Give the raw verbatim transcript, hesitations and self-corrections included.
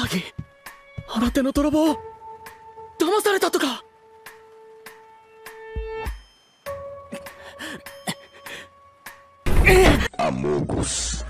詐欺、新手の泥棒、騙されたとか。アモーゴス。